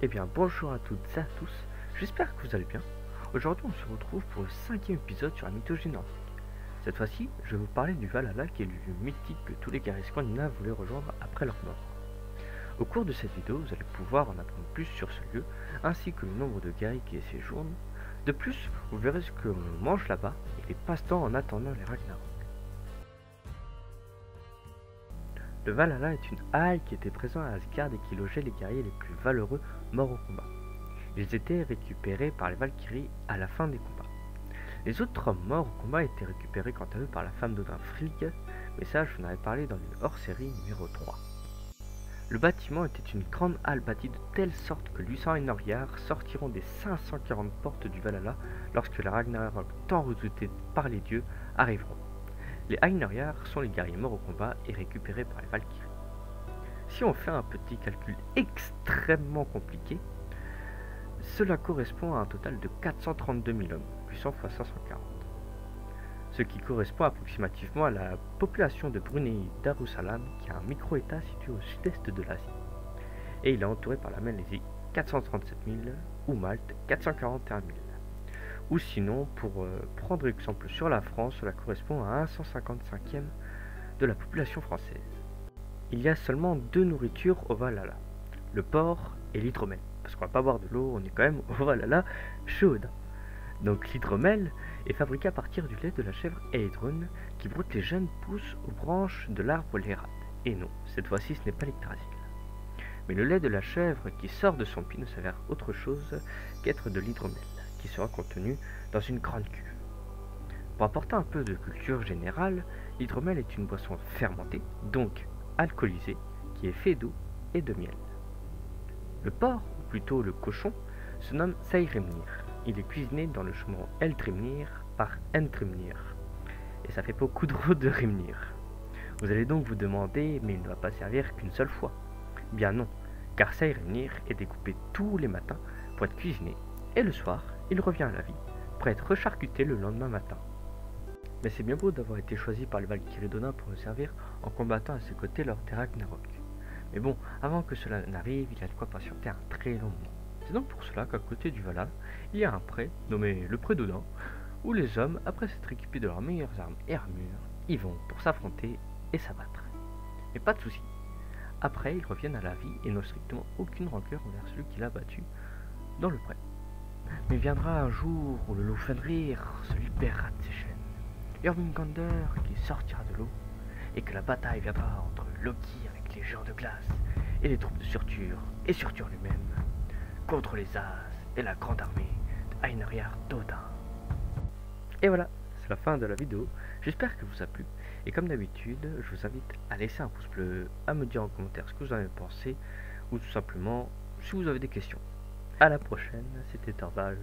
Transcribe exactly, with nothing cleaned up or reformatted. Eh bien bonjour à toutes et à tous, j'espère que vous allez bien. Aujourd'hui on se retrouve pour le cinquième épisode sur la mythologie nordique. Cette fois-ci, je vais vous parler du Valhalla qui est le lieu mythique que tous les guerriers scandinaves voulaient rejoindre après leur mort. Au cours de cette vidéo, vous allez pouvoir en apprendre plus sur ce lieu, ainsi que le nombre de guerriers qui y séjournent. De plus, vous verrez ce que l'on mange là-bas et les passe-temps en attendant les Ragnarok. Le Valhalla est une halle qui était présente à Asgard et qui logeait les guerriers les plus valeureux morts au combat. Ils étaient récupérés par les Valkyries à la fin des combats. Les autres hommes morts au combat étaient récupérés quant à eux par la femme d'Odin Frigg, mais ça je vous en avais parlé dans le hors-série numéro trois. Le bâtiment était une grande halle bâtie de telle sorte que Lussan et Noriar sortiront des cinq cent quarante portes du Valhalla lorsque les Ragnarok tant redoutés par les dieux arriveront. Les Einherjar sont les guerriers morts au combat et récupérés par les Valkyries. Si on fait un petit calcul extrêmement compliqué, cela correspond à un total de quatre cent trente-deux mille hommes, huit cents fois cinq cent quarante. Ce qui correspond approximativement à la population de Brunei Darussalam, qui est un micro-état situé au sud-est de l'Asie. Et il est entouré par la Malaisie, quatre cent trente-sept mille, ou Malte, quatre cent quarante et un mille. Ou sinon, pour euh, prendre exemple sur la France, cela correspond à un cent cinquante-cinquième de la population française. Il y a seulement deux nourritures au Valhalla, le porc et l'hydromel. Parce qu'on va pas boire de l'eau, on est quand même au Valhalla chaude. Donc l'hydromel est fabriqué à partir du lait de la chèvre Aedron qui broute les jeunes pousses aux branches de l'arbre l'érable. Et non, cette fois-ci ce n'est pas l'Yggdrasil. Mais le lait de la chèvre qui sort de son pied ne s'avère autre chose qu'être de l'hydromel, qui sera contenu dans une grande cuve. Pour apporter un peu de culture générale, l'hydromel est une boisson fermentée, donc alcoolisée, qui est faite d'eau et de miel. Le porc, ou plutôt le cochon, se nomme Sæhrímnir. Il est cuisiné dans le chemin Eldrimnir par Endrimnir. Et ça fait beaucoup trop de Rimnir. Vous allez donc vous demander, mais il ne va pas servir qu'une seule fois. Bien non, car Sæhrímnir est découpé tous les matins pour être cuisiné, et le soir, il revient à la vie, prêt à être recharcuté le lendemain matin. Mais c'est bien beau d'avoir été choisi par le Valkyrie d'Odin pour le servir en combattant à ses côtés lors des Ragnarok. Mais bon, avant que cela n'arrive, il y a de quoi patienter un très long moment. C'est donc pour cela qu'à côté du Valhalla, il y a un pré, nommé le pré d'Odin, où les hommes, après s'être équipés de leurs meilleures armes et armures, y vont pour s'affronter et s'abattre. Mais pas de souci. Après, ils reviennent à la vie et n'ont strictement aucune rancœur envers celui qui l'a battu dans le pré. Mais viendra un jour où le loup Fenrir se libérera de ses chaînes, Jörmungandr qui sortira de l'eau, et que la bataille viendra entre Loki avec les géants de glace et les troupes de Surtur, et Surtur lui-même, contre les As et la grande armée d'Einherjar d'Odin. Et voilà, c'est la fin de la vidéo, j'espère que vous a plu, et comme d'habitude, je vous invite à laisser un pouce bleu, à me dire en commentaire ce que vous en avez pensé, ou tout simplement si vous avez des questions. A la prochaine, c'était Thordval.